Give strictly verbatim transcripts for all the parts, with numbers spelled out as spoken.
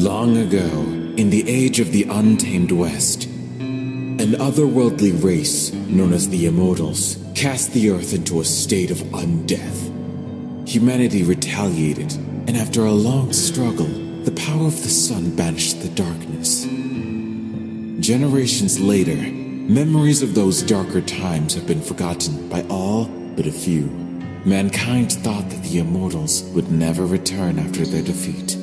Long ago, in the age of the untamed West, an otherworldly race known as the Immortals cast the Earth into a state of undeath. Humanity retaliated, and after a long struggle, the power of the sun banished the darkness. Generations later, memories of those darker times have been forgotten by all but a few. Mankind thought that the Immortals would never return after their defeat.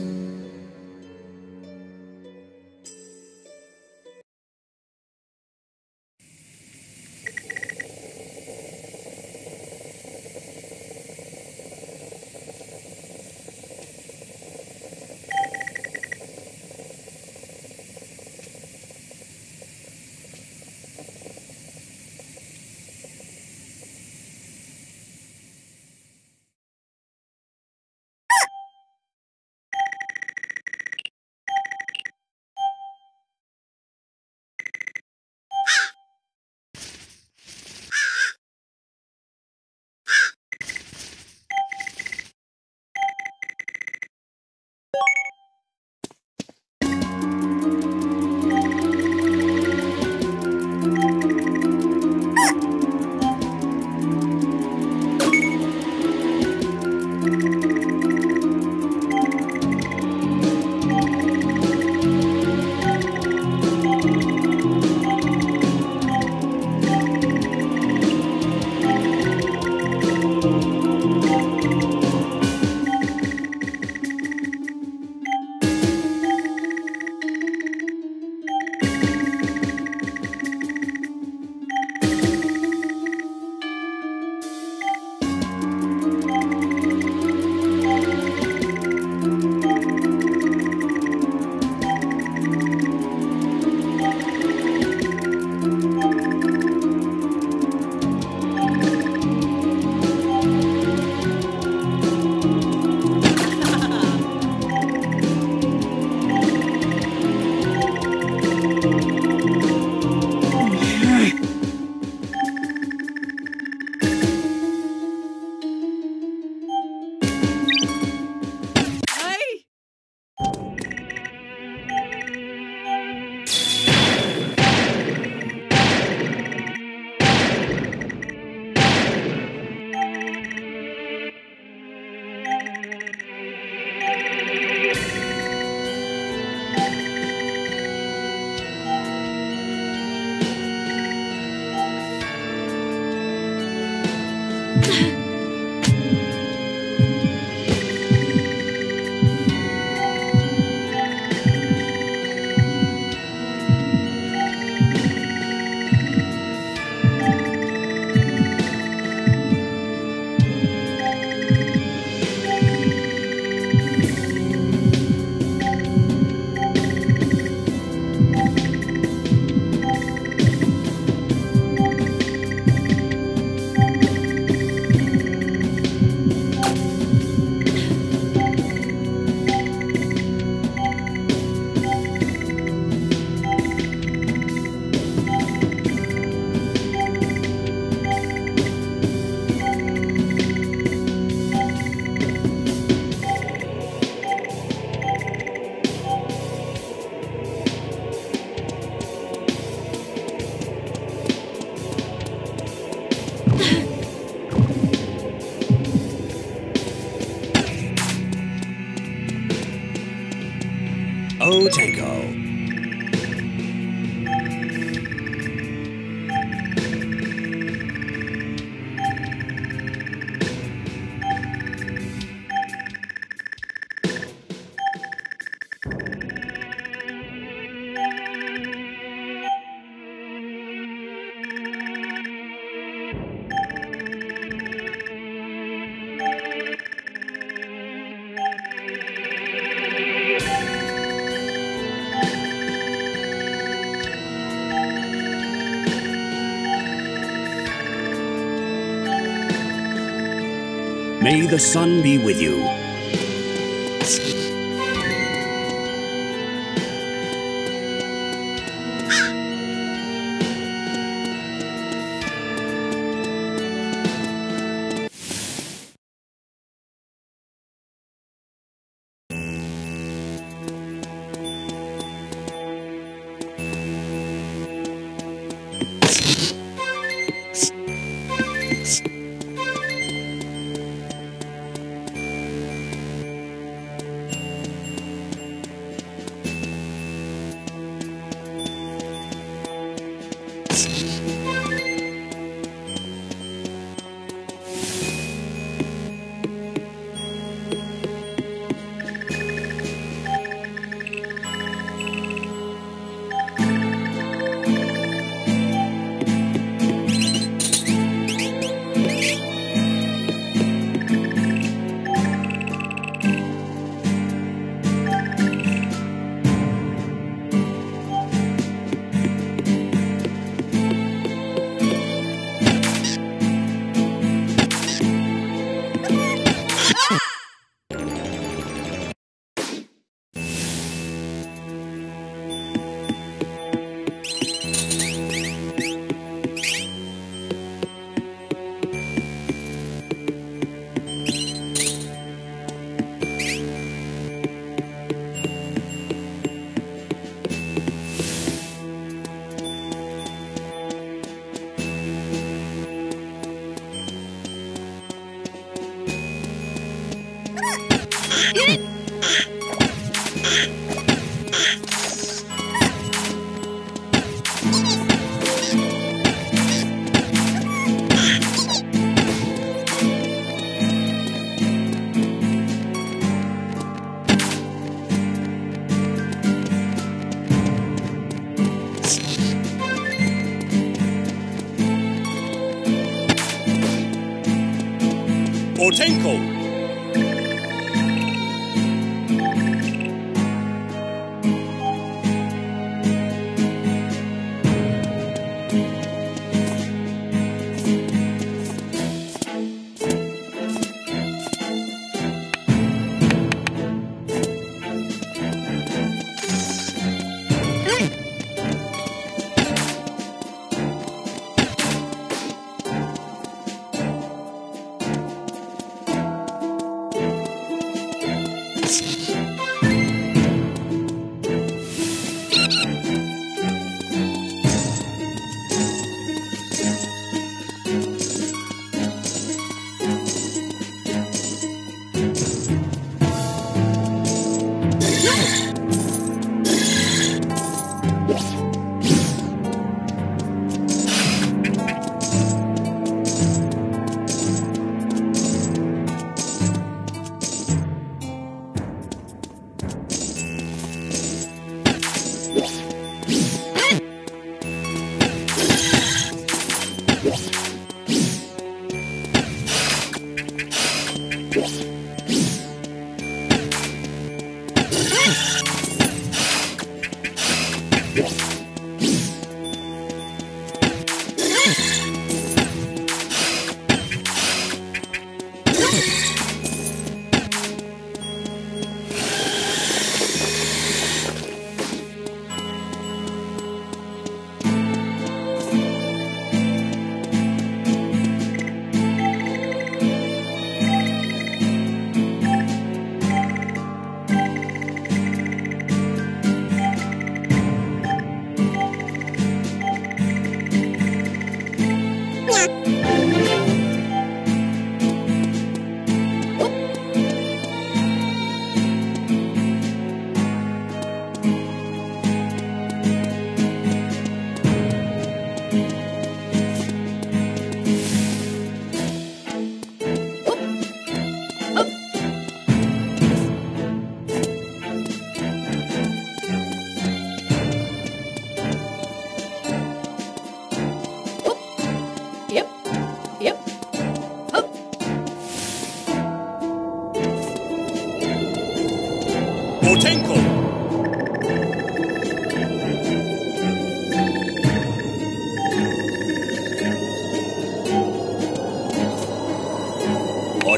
Otenko. May the sun be with you. Otenko!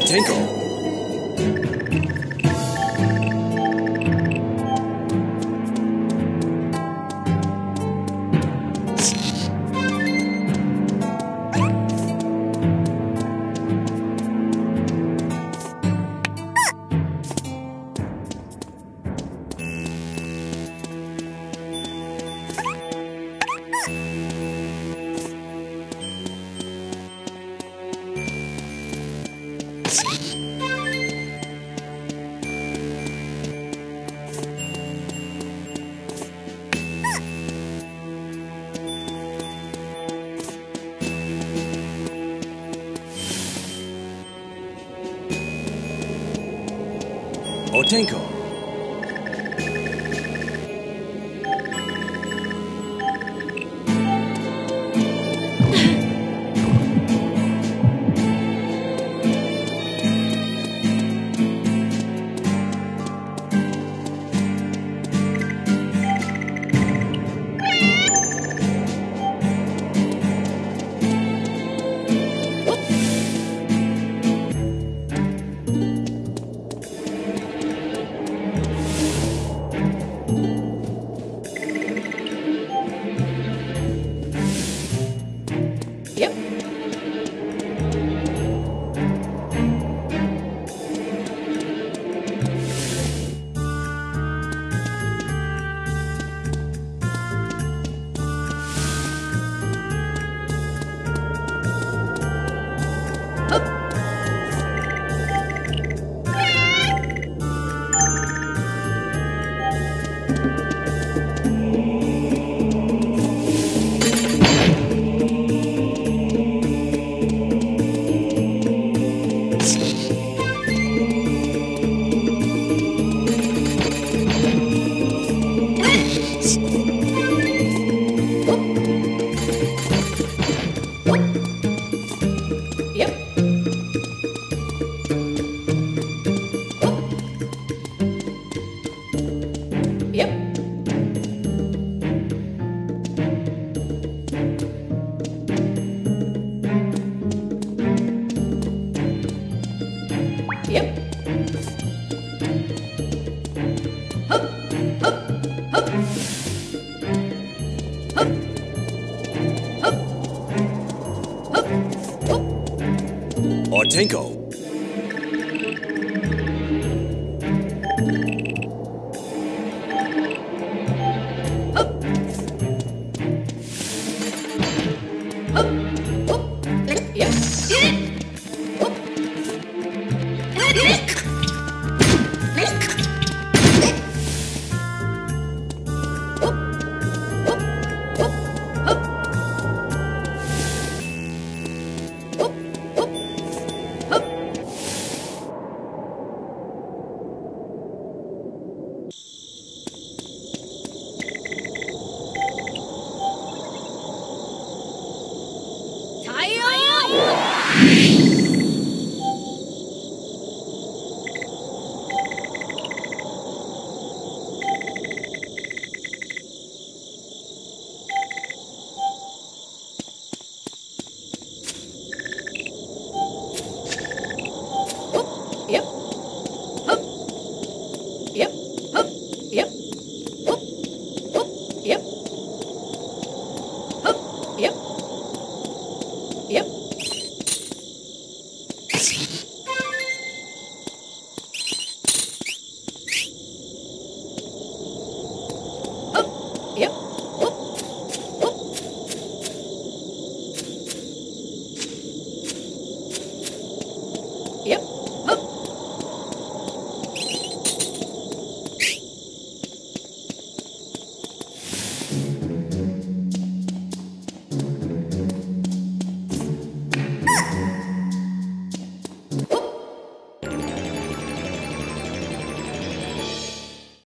Tinko! Otenko! Let's Otenko. Tinko. Yep.